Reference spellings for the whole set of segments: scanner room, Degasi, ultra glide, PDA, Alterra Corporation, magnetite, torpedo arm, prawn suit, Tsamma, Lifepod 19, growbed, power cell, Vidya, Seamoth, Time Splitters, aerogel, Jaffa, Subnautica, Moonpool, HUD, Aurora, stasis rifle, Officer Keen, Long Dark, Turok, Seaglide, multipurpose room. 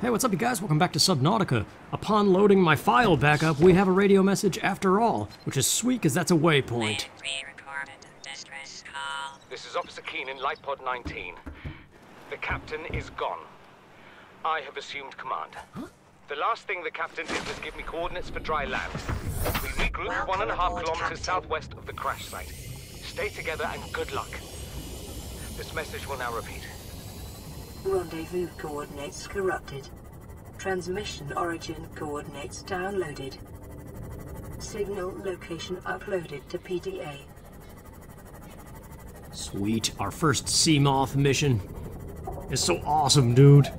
Hey, what's up, you guys? Welcome back to Subnautica. Upon loading my file back up, we have a radio message after all, which is sweet because that's a waypoint. This is Officer Keen in Lifepod 19. The captain is gone. I have assumed command. Huh? The last thing the captain did was give me coordinates for dry land. We regroup 1.5 kilometers southwest of the crash site. Stay together and good luck. This message will now repeat. Rendezvous coordinates corrupted. Transmission origin coordinates downloaded. Signal location uploaded to PDA. Sweet. Our first Seamoth mission. It's so awesome, dude.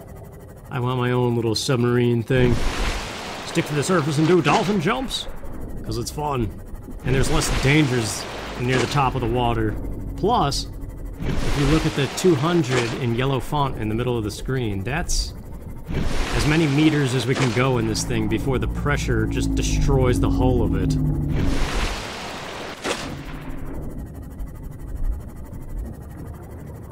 I want my own little submarine thing. Stick to the surface and do dolphin jumps, because it's fun. And there's less dangers near the top of the water. Plus, if you look at the 200 in yellow font in the middle of the screen, that's as many meters as we can go in this thing before the pressure just destroys the hull of it.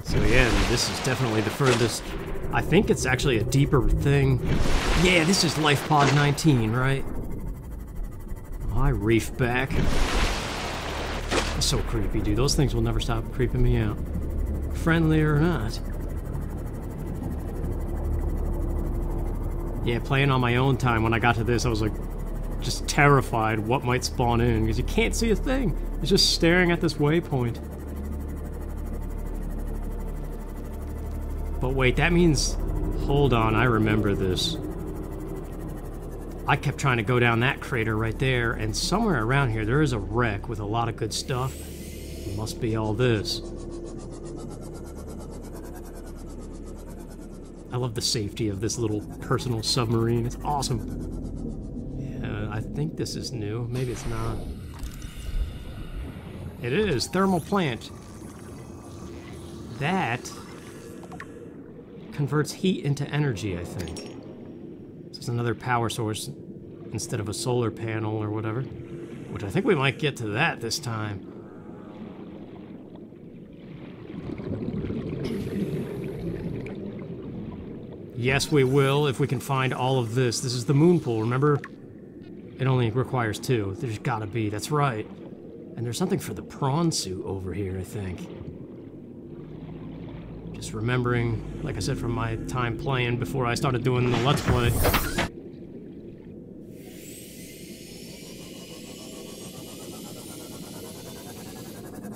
So yeah, this is definitely the furthest. I think it's actually a deeper thing. Yeah, this is Lifepod 19, right? Oh, I reef back. That's so creepy, dude. Those things will never stop creeping me out. Friendly or not. Yeah, playing on my own time, when I got to this, I was like, just terrified what might spawn in, because you can't see a thing. It's just staring at this waypoint. But wait, that means... Hold on, I remember this. I kept trying to go down that crater right there, and somewhere around here there is a wreck with a lot of good stuff. It must be all this. I love the safety of this little personal submarine. It's awesome. Yeah, I think this is new. Maybe it's not. It is! Thermal plant! That converts heat into energy, I think. So it's another power source instead of a solar panel or whatever. Which I think we might get to that this time. Yes, we will, if we can find all of this. This is the moon pool, remember? It only requires 2. There's gotta be, that's right. And there's something for the prawn suit over here, I think. Just remembering, like I said, from my time playing before I started doing the Let's Play.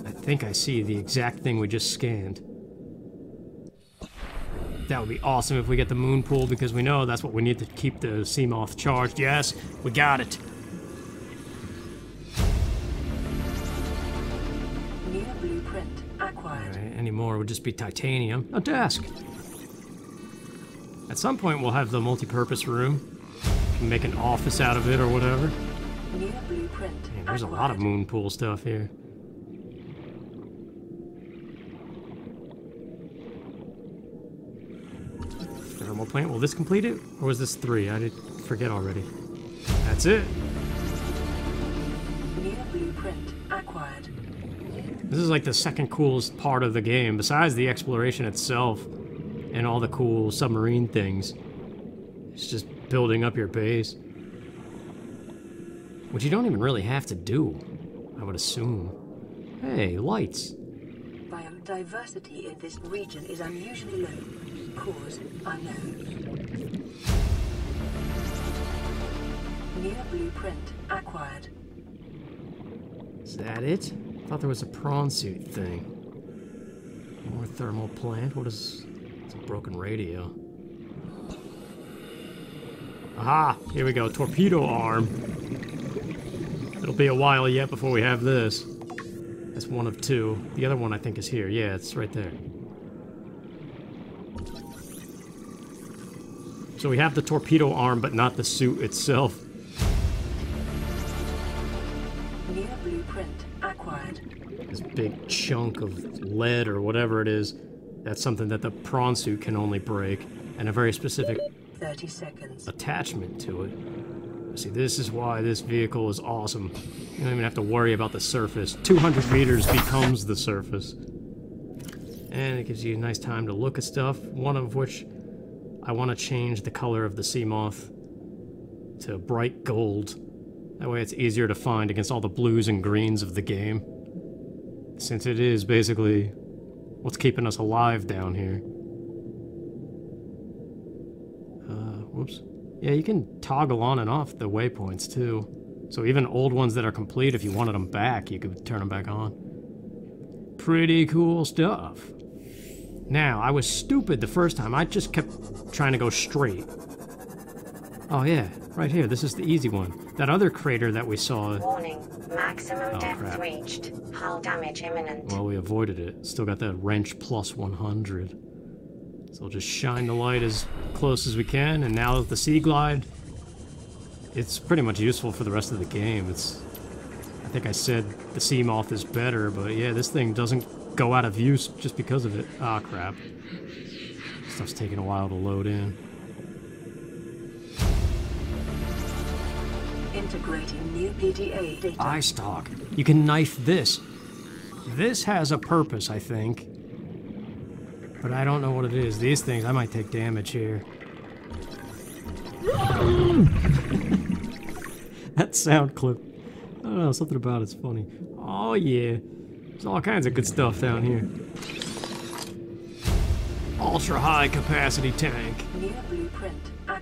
I think I see the exact thing we just scanned. That would be awesome if we get the moon pool, because we know that's what we need to keep the Seamoth charged. Yes, we got it. New blueprint acquired. Right, any more would just be titanium. A desk. At some point we'll have the multi-purpose room. We can make an office out of it or whatever. New blueprint. Man, there's a lot of moon pool stuff here. Thermal plant. Will this complete it? Or was this 3? I did forget already. That's it. New blueprint acquired. This is like the second coolest part of the game, besides the exploration itself and all the cool submarine things. It's just building up your base. Which you don't even really have to do, I would assume. Hey, lights. Biodiversity in this region is unusually low. Cause unknown. New blueprint acquired. Is that it? I thought there was a prawn suit thing. More thermal plant. What is... It's a broken radio. Aha! Here we go. Torpedo arm. It'll be a while yet before we have this. That's one of 2. The other one I think is here. Yeah, it's right there. So we have the torpedo arm, but not the suit itself. New blueprint acquired. This big chunk of lead or whatever it is, that's something that the prawn suit can only break, and a very specific 30 seconds. Attachment to it. See, this is why this vehicle is awesome. You don't even have to worry about the surface. 200 meters becomes the surface. And it gives you a nice time to look at stuff, one of which I want to change the color of the Seamoth to bright gold. That way it's easier to find against all the blues and greens of the game, since it is basically what's keeping us alive down here. Whoops. Yeah, you can toggle on and off the waypoints too. So even old ones that are complete, if you wanted them back, you could turn them back on. Pretty cool stuff. Now, I was stupid the first time. I just kept trying to go straight. Oh yeah, right here. This is the easy one. That other crater that we saw... Warning. Maximum depth reached. Hull damage imminent. Well, we avoided it. Still got that wrench plus 100. So we'll just shine the light as close as we can, and now with the Seaglide, it's pretty much useful for the rest of the game. It's... I think I said the Seamoth is better, but yeah, this thing doesn't go out of use just because of it. Ah, crap. Stuff's taking a while to load in. Integrating new PDA data. iStock. You can knife this. This has a purpose, I think. But I don't know what it is. These things, I might take damage here. That sound clip. I don't know, something about it's funny. Oh yeah. There's all kinds of good stuff down here. Ultra high capacity tank.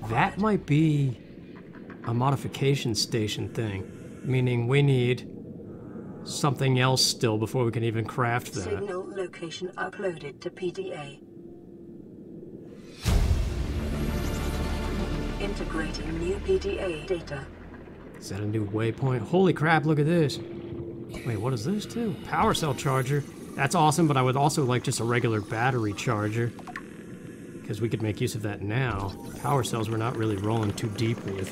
That might be a modification station thing. Meaning we need something else still before we can even craft that. Signal location uploaded to PDA. Integrating new PDA data. Is that a new waypoint? Holy crap, look at this. Wait, what is this too? Power cell charger. That's awesome, but I would also like just a regular battery charger, because we could make use of that now. Power cells we're not really rolling too deep with.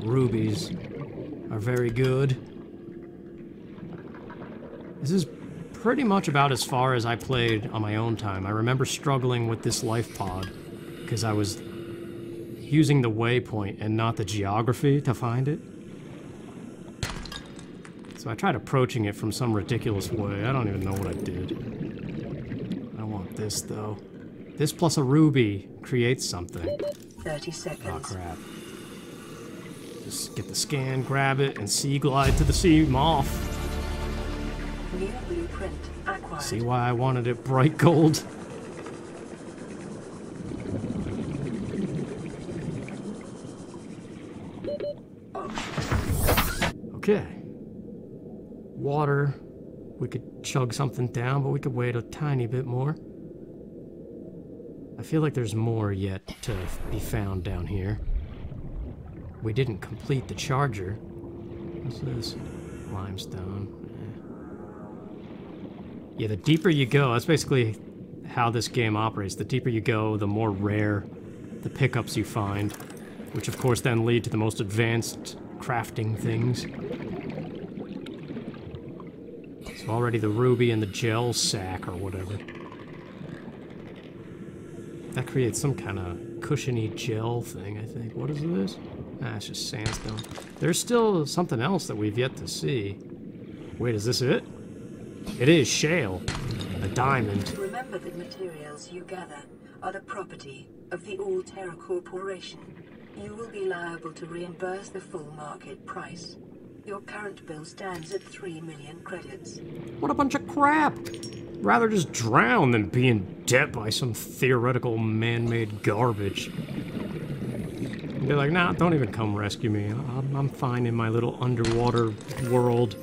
Rubies are very good. This is pretty much about as far as I played on my own time. I remember struggling with this life pod because I was using the waypoint and not the geography to find it. So I tried approaching it from some ridiculous way. I don't even know what I did. I want this though. This plus a ruby creates something. 30 seconds. Oh crap. Just get the scan, grab it, and sea glide to the sea moth. See why I wanted it bright gold? Okay. Water. We could chug something down, but we could wait a tiny bit more. I feel like there's more yet to be found down here. We didn't complete the charger. What's this? Limestone. Yeah, the deeper you go, that's basically how this game operates. The deeper you go, the more rare the pickups you find, which of course then lead to the most advanced crafting things. So already the ruby and the gel sack or whatever. That creates some kind of cushiony gel thing, I think. What is this? Ah, it's just sandstone. There's still something else that we've yet to see. Wait, is this it? It is shale, a diamond. Remember the materials you gather are the property of the Alterra Corporation. You will be liable to reimburse the full market price. Your current bill stands at 3 million credits. What a bunch of crap! I'd rather just drown than be in debt by some theoretical man-made garbage. And they're like, nah, don't even come rescue me. I'm fine in my little underwater world.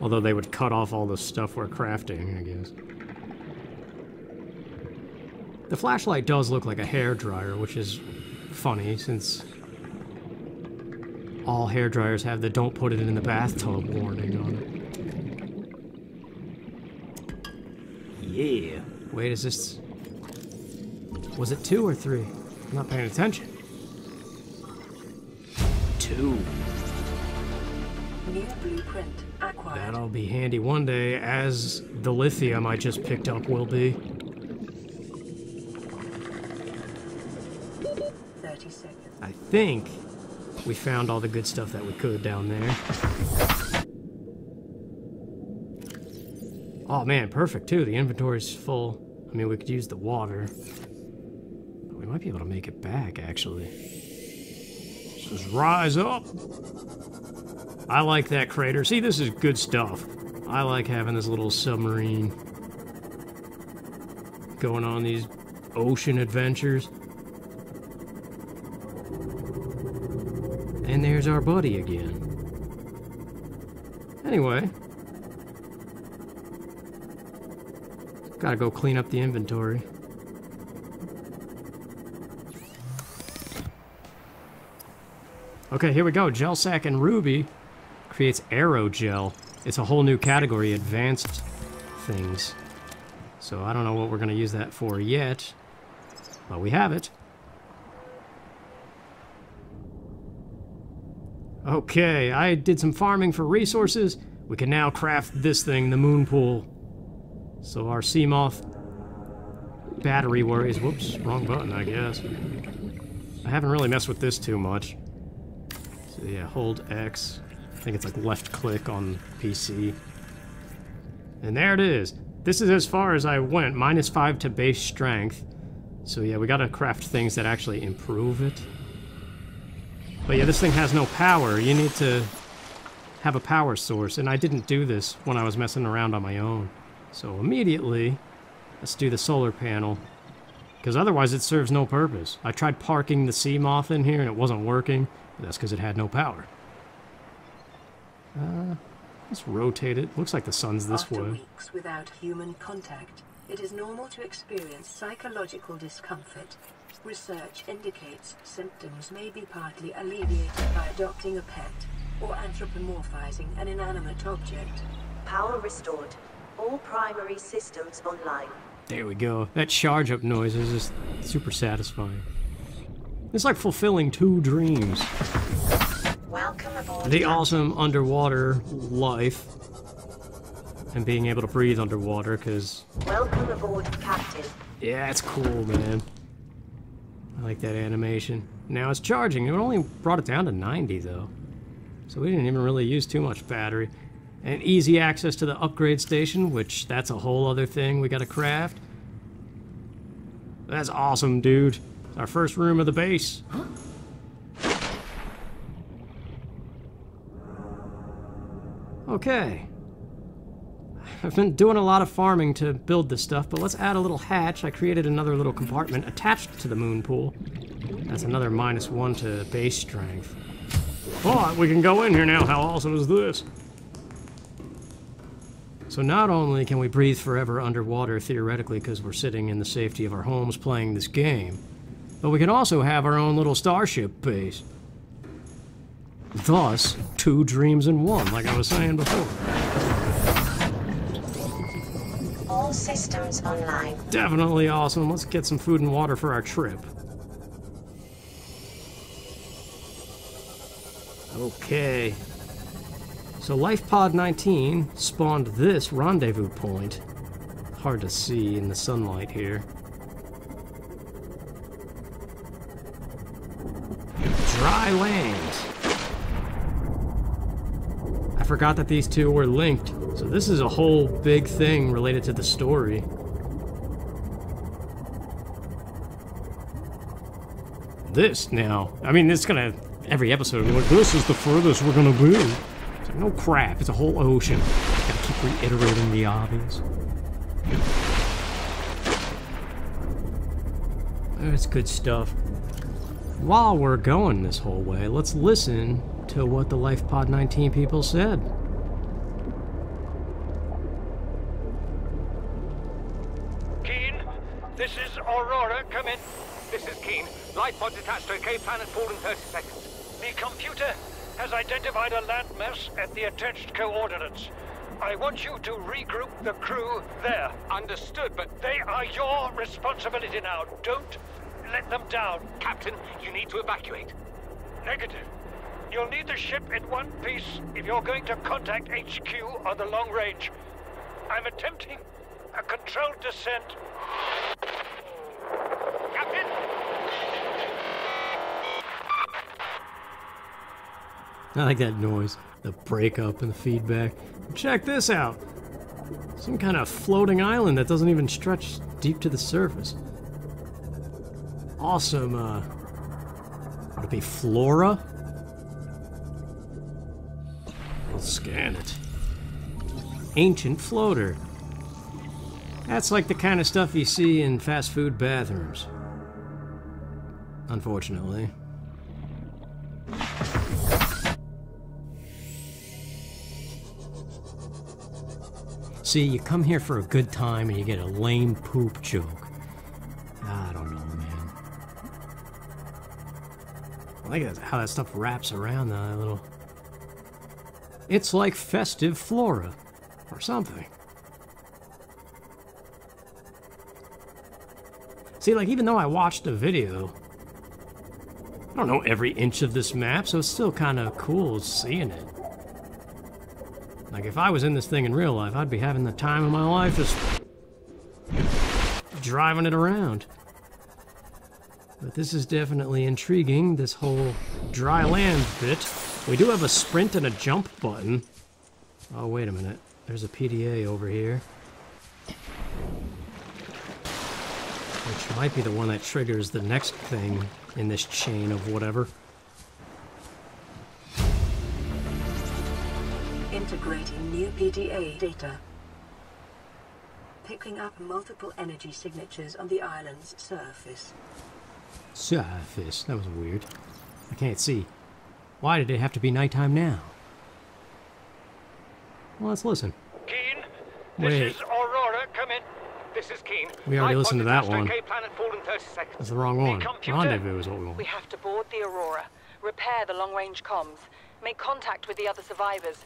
Although they would cut off all the stuff we're crafting, I guess. The flashlight does look like a hairdryer, which is funny since all hairdryers have the "don't put it in the bathtub" warning on it. Yeah. Wait, is this... was it 2 or 3? I'm not paying attention. 2. New blueprint acquired. That'll be handy one day, as the lithium I just picked up will be. 30 seconds. I think we found all the good stuff that we could down there. Oh man, perfect too. The inventory's full. I mean, we could use the water. We might be able to make it back, actually. Just rise up. I like that crater. See, this is good stuff. I like having this little submarine going on these ocean adventures. And there's our buddy again. Anyway, gotta go clean up the inventory. Okay, here we go. Gel Sack and Ruby creates aerogel. It's a whole new category, advanced things. So I don't know what we're going to use that for yet. But we have it. Okay, I did some farming for resources. We can now craft this thing, the moon pool. So our Seamoth battery worries. Whoops, wrong button, I guess. I haven't really messed with this too much. So yeah, hold X. I think it's like left click on PC. And there it is. This is as far as I went. -5 to base strength. So yeah, we gotta craft things that actually improve it. But yeah, this thing has no power. You need to have a power source. And I didn't do this when I was messing around on my own. So immediately, let's do the solar panel. Because otherwise it serves no purpose. I tried parking the Seamoth in here and it wasn't working. But that's because it had no power. Let's rotate it. Looks like the sun's this way. After weeks without human contact, it is normal to experience psychological discomfort. Research indicates symptoms may be partly alleviated by adopting a pet or anthropomorphizing an inanimate object. Power restored. All primary systems online. There we go. That charge up noise is just super satisfying. It's like fulfilling two dreams. Welcome aboard. The awesome underwater life and being able to breathe underwater, because... Welcome aboard, Captain. Yeah, it's cool, man. I like that animation. Now it's charging. It only brought it down to 90, though. So we didn't even really use too much battery. And easy access to the upgrade station, which that's a whole other thing we gotta craft. That's awesome, dude. Our first room of the base. Huh? Okay. I've been doing a lot of farming to build this stuff, but let's add a little hatch. I created another little compartment attached to the moon pool. That's another -1 to base strength. Oh, we can go in here now. How awesome is this? So not only can we breathe forever underwater, theoretically, because we're sitting in the safety of our homes playing this game, but we can also have our own little starship base. Thus, two dreams in one, like I was saying before. All systems online. Definitely awesome. Let's get some food and water for our trip. Okay. So Lifepod 19 spawned this rendezvous point. Hard to see in the sunlight here. Dry land. I forgot that these two were linked. So this is a whole big thing related to the story. This now. I mean, it's gonna... Every episode be like, this is the furthest we're gonna be. No crap, it's a whole ocean. Gotta keep reiterating the obvious. That's good stuff. While we're going this whole way, let's listen to what the Lifepod 19 people said. Keen, this is Aurora, come in. This is Keen. Lifepod detached, okay, planet forward in 30 seconds. The computer has identified a landmass at the attached coordinates. I want you to regroup the crew there. Understood, but they are your responsibility now. Don't let them down. Captain, you need to evacuate. Negative. You'll need the ship in one piece if you're going to contact HQ on the long range. I'm attempting a controlled descent. Captain! I like that noise, the breakup and the feedback. Check this out! Some kind of floating island that doesn't even stretch deep to the surface. awesome, would it be flora? Let's scan it. Ancient floater. That's like the kind of stuff you see in fast food bathrooms. Unfortunately. See, you come here for a good time and you get a lame poop joke. I don't know, man. I like how that stuff wraps around that little... It's like festive flora. Or something. See, like, even though I watched a video, I don't know every inch of this map, so it's still kind of cool seeing it. Like, if I was in this thing in real life, I'd be having the time of my life just driving it around. But this is definitely intriguing, this whole dry land bit. We do have a sprint and a jump button. Oh, wait a minute. There's a PDA over here. Which might be the one that triggers the next thing in this chain of whatever. Integrating new PDA data. Picking up multiple energy signatures on the island's surface. Surface? That was weird. I can't see. Why did it have to be nighttime now? Well, let's listen. Keen, this is Aurora. Come in. This is Keen. We already listened to that one. That's the wrong one. Rendezvous is what we want. We have to board the Aurora, repair the long-range comms, make contact with the other survivors.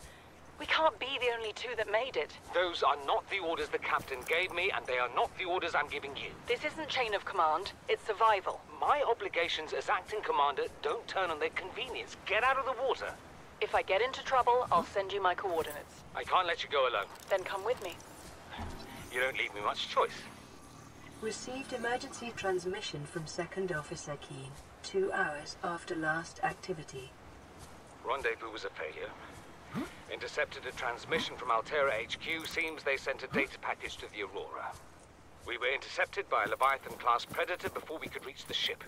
We can't be the only two that made it. Those are not the orders the captain gave me, and they are not the orders I'm giving you. This isn't chain of command, it's survival. My obligations as acting commander don't turn on their convenience. Get out of the water. If I get into trouble, I'll send you my coordinates. I can't let you go alone. Then come with me. You don't leave me much choice. Received emergency transmission from Second Officer Keen, 2 hours after last activity. Rendezvous was a failure. Intercepted a transmission from Alterra HQ. Seems they sent a data package to the Aurora. We were intercepted by a Leviathan-class predator before we could reach the ship.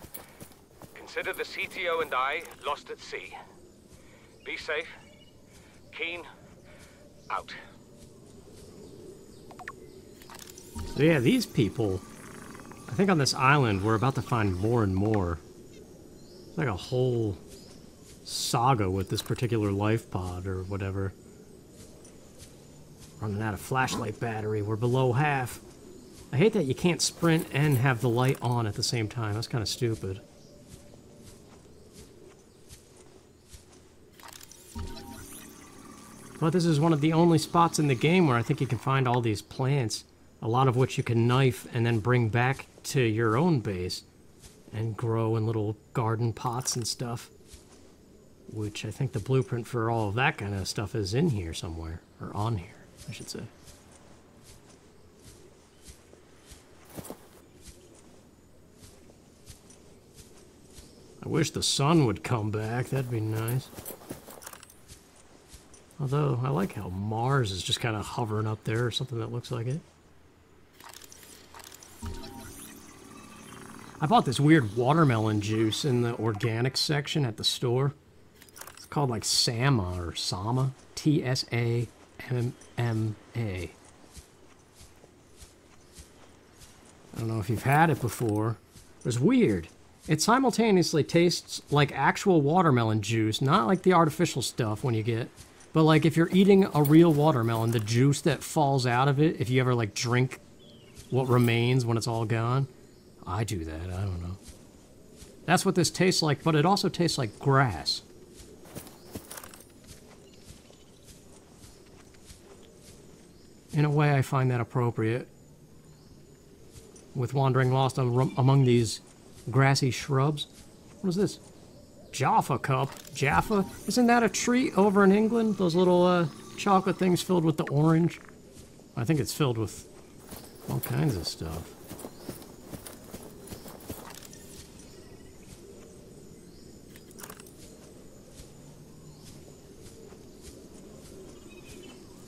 Consider the CTO and I lost at sea. Be safe. Keen. Out. So yeah, these people, I think on this island, we're about to find more and more. It's like a whole saga with this particular life pod or whatever. Running out of flashlight battery. We're below half. I hate that you can't sprint and have the light on at the same time. That's kind of stupid. But this is one of the only spots in the game where I think you can find all these plants, a lot of which you can knife and then bring back to your own base and grow in little garden pots and stuff, which I think the blueprint for all of that kind of stuff is in here somewhere, or on here, I should say. I wish the sun would come back, that'd be nice. Although, I like how Mars is just kind of hovering up there, or something that looks like it. I bought this weird watermelon juice in the organic section at the store. It's called, like, Sama, or Sama. T-S-A-M-M-A. I don't know if you've had it before. It was weird. It simultaneously tastes like actual watermelon juice, not like the artificial stuff when you get... But, like, if you're eating a real watermelon, the juice that falls out of it, if you ever, like, drink what remains when it's all gone, I do that, I don't know. That's what this tastes like, but it also tastes like grass. In a way, I find that appropriate. With wandering lost among these grassy shrubs. What is this? Jaffa cup. Jaffa? Isn't that a tree over in England? Those little chocolate things filled with the orange? I think it's filled with all kinds of stuff.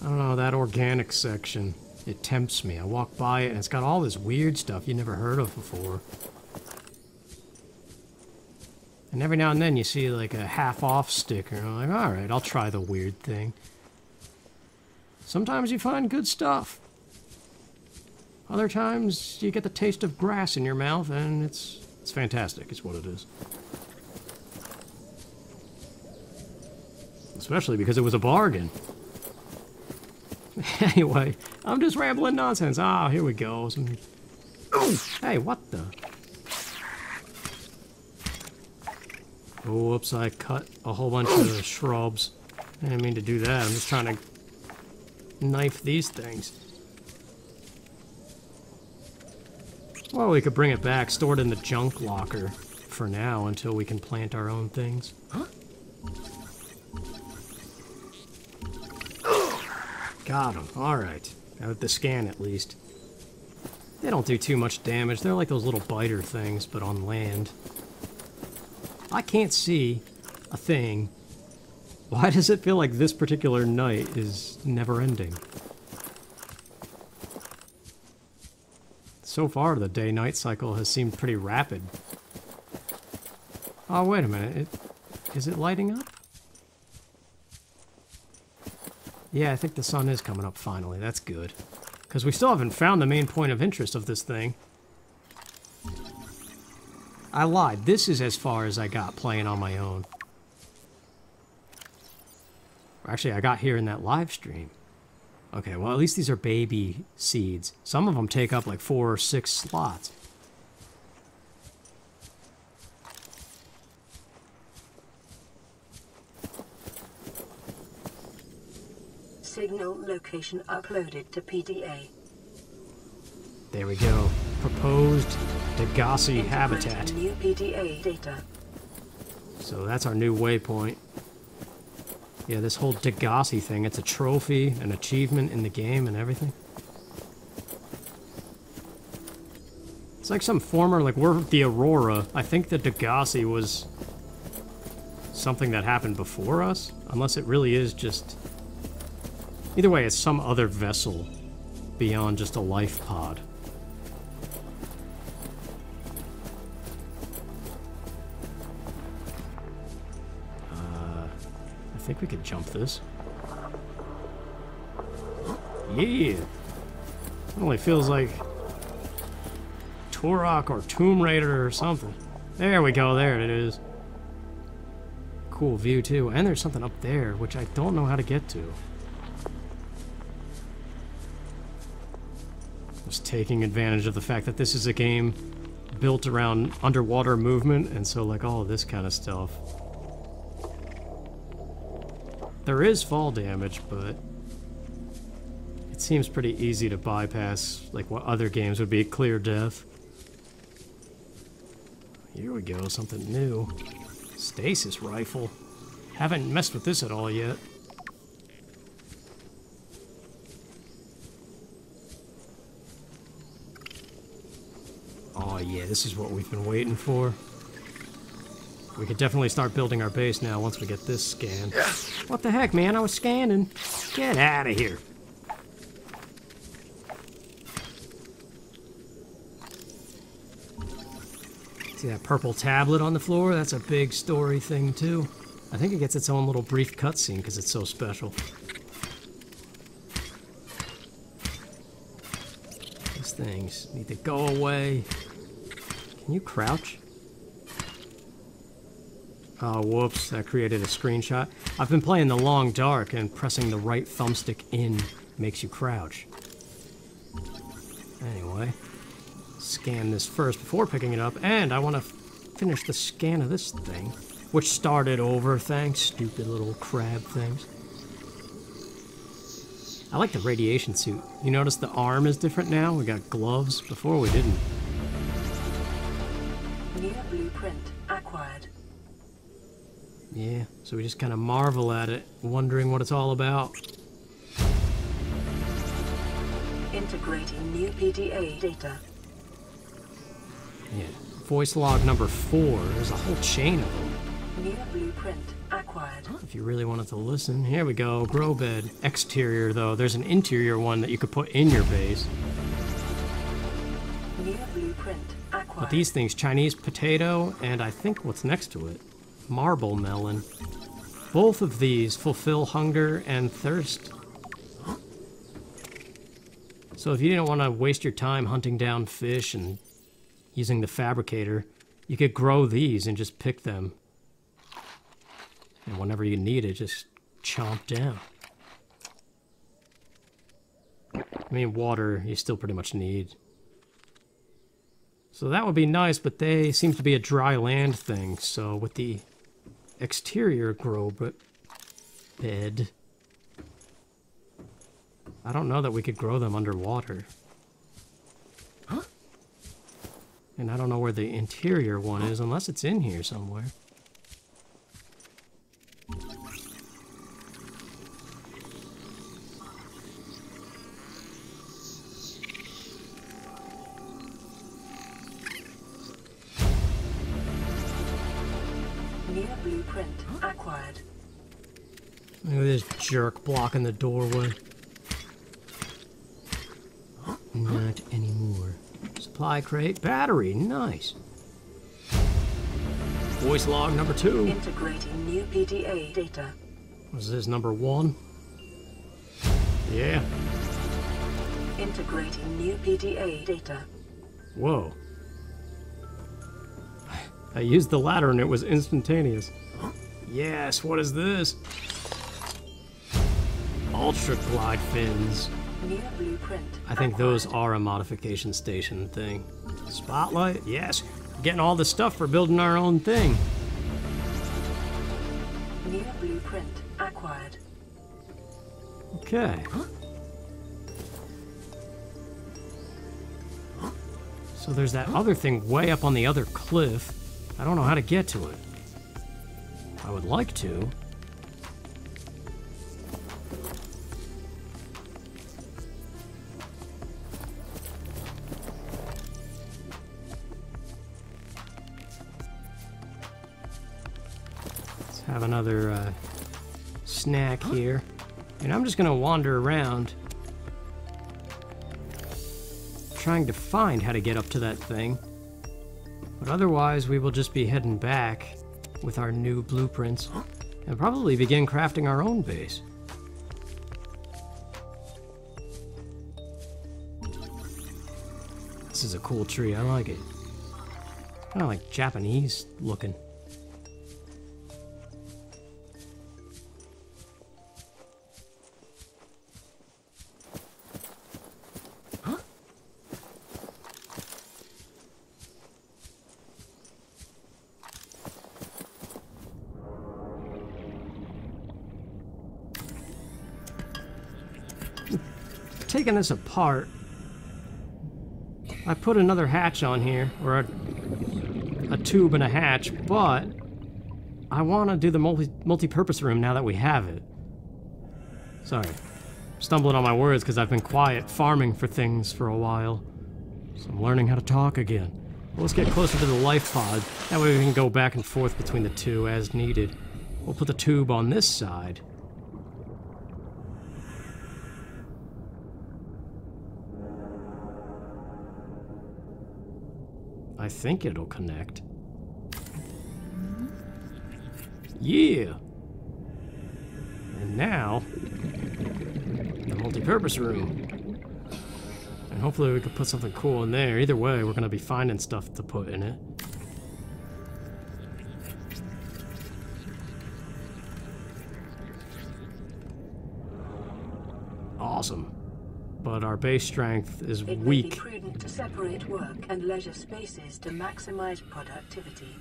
I don't know, that organic section, it tempts me. I walk by it and it's got all this weird stuff you never heard of before. And every now and then you see like a half-off sticker, and I'm like, alright, I'll try the weird thing. Sometimes you find good stuff. Other times you get the taste of grass in your mouth, and it's fantastic, it's what it is. Especially because it was a bargain. Anyway, I'm just rambling nonsense. Ah, here we go. Some... Hey, what the? Oh, whoops, I cut a whole bunch of shrubs. I didn't mean to do that. I'm just trying to knife these things. Well, we could bring it back, store it in the junk locker for now until we can plant our own things. Huh? Got them. Alright. Out with the scan, at least. They don't do too much damage. They're like those little biter things, but on land. I can't see a thing. Why does it feel like this particular night is never-ending? So far, the day-night cycle has seemed pretty rapid. Oh, wait a minute. Is it lighting up? Yeah, I think the sun is coming up finally. That's good. Because we still haven't found the main point of interest of this thing. I lied. This is as far as I got playing on my own. Actually, I got here in that live stream. Okay, well, at least these are baby seeds. Some of them take up like 4 or 6 slots. Signal location uploaded to PDA. There we go. Proposed Degasi habitat. New PDA data. So that's our new waypoint. Yeah, this whole Degasi thing, it's a trophy, an achievement in the game and everything. It's like some former, like we're the Aurora. I think the Degasi was something that happened before us, unless it really is just... Either way, it's some other vessel beyond just a life pod. I think we could jump this. Yeah! It only feels like Turok or Tomb Raider or something. There we go, there it is. Cool view too, and there's something up there, which I don't know how to get to. Just taking advantage of the fact that this is a game built around underwater movement, and so like all of this kind of stuff. There is fall damage, but it seems pretty easy to bypass like what other games would be clear death. Here we go, something new. Stasis rifle. Haven't messed with this at all yet. Oh yeah, this is what we've been waiting for. We could definitely start building our base now once we get this scan. What the heck, man? I was scanning. Get out of here. See that purple tablet on the floor? That's a big story thing, too. I think it gets its own little brief cutscene because it's so special. These things need to go away. Can you crouch? Oh, whoops, that created a screenshot. I've been playing the Long Dark, and pressing the right thumbstick in makes you crouch. Anyway, scan this first before picking it up, and I want to finish the scan of this thing, which started over, thanks, stupid little crab things. I like the radiation suit. You notice the arm is different now? We got gloves. Before we didn't. New blueprint acquired. Yeah, so we just kind of marvel at it, wondering what it's all about. Integrating new PDA data. Yeah, voice log number 4. There's a whole chain of them. New blueprint acquired. If you really wanted to listen, here we go. Grow bed. Exterior though. There's an interior one that you could put in your base. New blueprint acquired. But these things, Chinese potato, and I think what's next to it, marble melon. Both of these fulfill hunger and thirst. So if you didn't want to waste your time hunting down fish and using the fabricator, you could grow these and just pick them. And whenever you need it, just chomp down. I mean, water you still pretty much need. So that would be nice, but they seem to be a dry land thing, so with the exterior grow bed, I don't know that we could grow them underwater. Huh? And I don't know where the interior one is, unless it's in here somewhere. Look at this jerk blocking the doorway. Not anymore. Supply crate, battery, nice. Voice log number 2. Integrating new PDA data. What's this, number 1? Yeah. Integrating new PDA data. Whoa. I used the ladder and it was instantaneous. Yes, what is this? Ultra glide fins. I think those are a modification station thing. Spotlight? Yes. We're getting all the stuff for building our own thing. New blueprint acquired. Okay. So there's that other thing way up on the other cliff. I don't know how to get to it. I would like to. Have another snack here, and I'm just gonna wander around trying to find how to get up to that thing, but otherwise we will just be heading back with our new blueprints and probably begin crafting our own base. This is a cool tree, I like it. Kind of like Japanese looking. Taking this apart, I put another hatch on here, or a tube and a hatch, but I want to do the multi-purpose room now that we have it. Sorry, stumbling on my words because I've been quiet farming for things for a while, so I'm learning how to talk again. Well, let's get closer to the life pod, that way we can go back and forth between the two as needed. We'll put the tube on this side. I think it'll connect. Yeah! And now, the multi-purpose room. And hopefully we can put something cool in there. Either way, we're gonna be finding stuff to put in it. Awesome. But our base strength is weak. It may be prudent to separate work and leisure spaces to maximize productivity.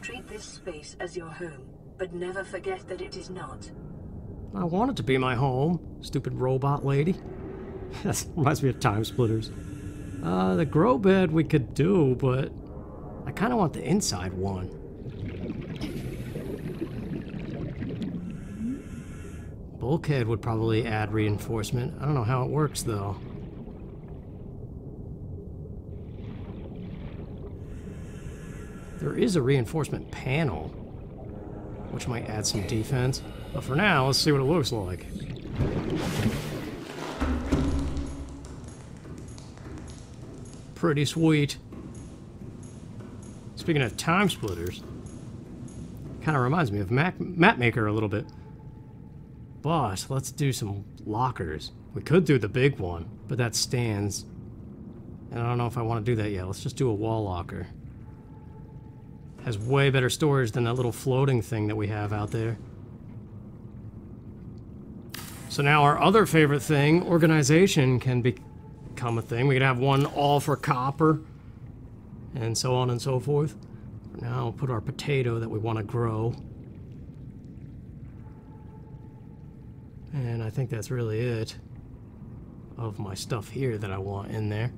Treat this space as your home, but never forget that it is not. I want it to be my home, stupid robot lady. That reminds me of Time Splitters. The grow bed we could do, but I kind of want the inside one. Bulkhead would probably add reinforcement. I don't know how it works, though. There is a reinforcement panel, which might add some defense. But for now, let's see what it looks like. Pretty sweet. Speaking of Time Splitters, kind of reminds me of Mapmaker a little bit. But let's do some lockers. We could do the big one, but that stands. And I don't know if I want to do that yet. Let's just do a wall locker. Has way better storage than that little floating thing that we have out there. So now our other favorite thing, organization, can become a thing. We could have one all for copper, and so on and so forth. For now, we'll put our potato that we want to grow. And I think that's really it of my stuff here that I want in there.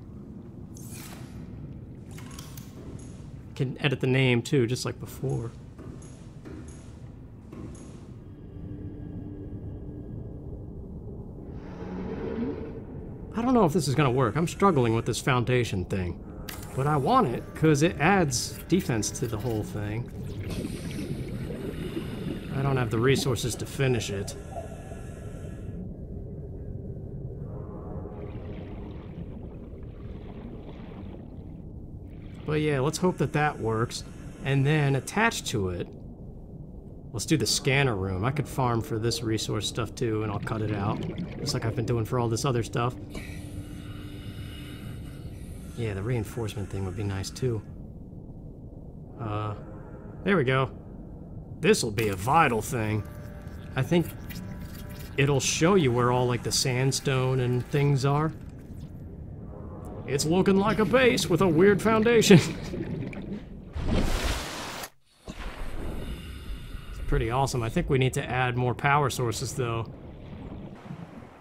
Can edit the name too, just like before. I don't know if this is gonna work. I'm struggling with this foundation thing, but I want it because it adds defense to the whole thing. I don't have the resources to finish it. But yeah, let's hope that that works. And then attached to it, let's do the scanner room. I could farm for this resource stuff too, and I'll cut it out. Just like I've been doing for all this other stuff. Yeah, the reinforcement thing would be nice too. There we go. This'll be a vital thing. I think it'll show you where all like the sandstone and things are. It's looking like a base with a weird foundation. It's pretty awesome. I think we need to add more power sources though.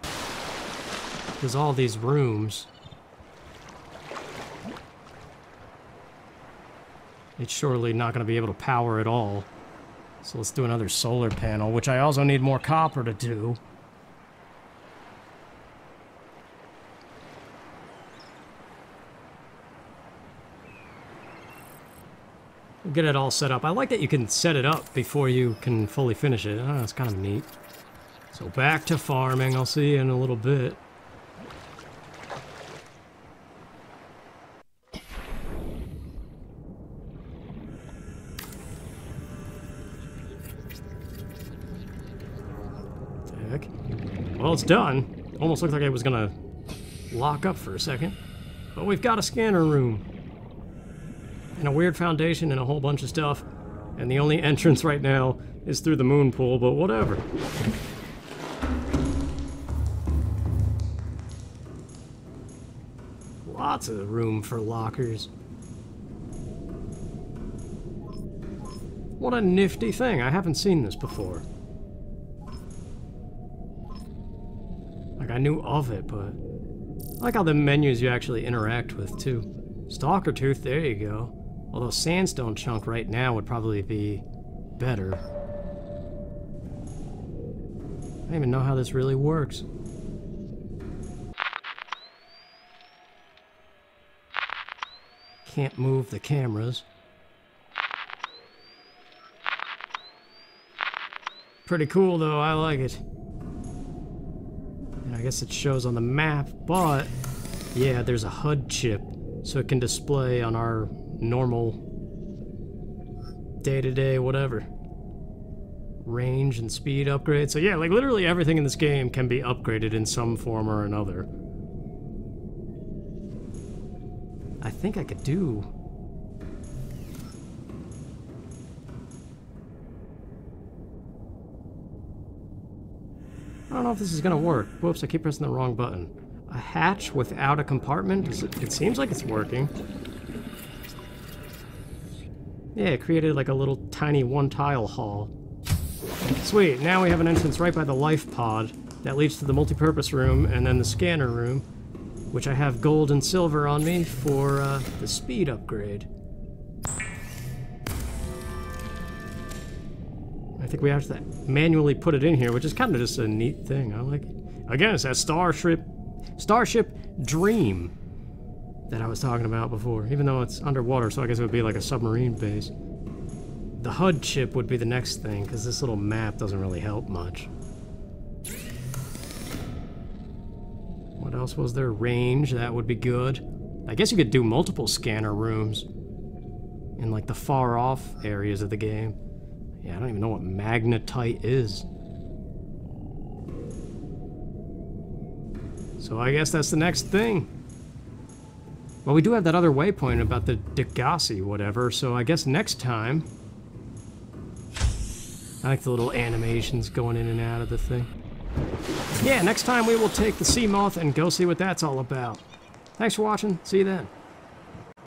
Because all these rooms, it's surely not going to be able to power at all. So let's do another solar panel, which I also need more copper to do. Get it all set up. I like that you can set it up before you can fully finish it. Oh, it's kind of neat. So back to farming. I'll see you in a little bit. Heck. Well, it's done. Almost looked like I was gonna lock up for a second. But we've got a scanner room. And a weird foundation and a whole bunch of stuff, and the only entrance right now is through the moon pool, but whatever. Lots of room for lockers. What a nifty thing. I haven't seen this before. Like, I knew of it, but I like how the menus you actually interact with too. Stalker tooth, there you go. Although sandstone chunk right now would probably be better. I don't even know how this really works. Can't move the cameras. Pretty cool though, I like it. And I guess it shows on the map, but yeah, there's a HUD chip, so it can display on our normal day-to-day whatever. Range and speed upgrade. So yeah, like literally everything in this game can be upgraded in some form or another. I think I could do... I don't know if this is gonna work. Whoops, I keep pressing the wrong button. A hatch without a compartment? It seems like it's working. Yeah, it created like a little tiny one-tile hall. Sweet, now we have an entrance right by the life pod that leads to the multipurpose room and then the scanner room, which I have gold and silver on me for the speed upgrade. I think we have to manually put it in here, which is kind of just a neat thing. I like it. Again, it's that Starship Dream that I was talking about before, even though it's underwater, so I guess it would be like a submarine base. The HUD chip would be the next thing, because this little map doesn't really help much. What else was there? Range, that would be good. I guess you could do multiple scanner rooms in like the far off areas of the game. Yeah, I don't even know what magnetite is. So I guess that's the next thing. Well, we do have that other waypoint about the Degasi whatever, so I guess next time... I like the little animations going in and out of the thing. Yeah, next time we will take the Seamoth and go see what that's all about. Thanks for watching. See you then.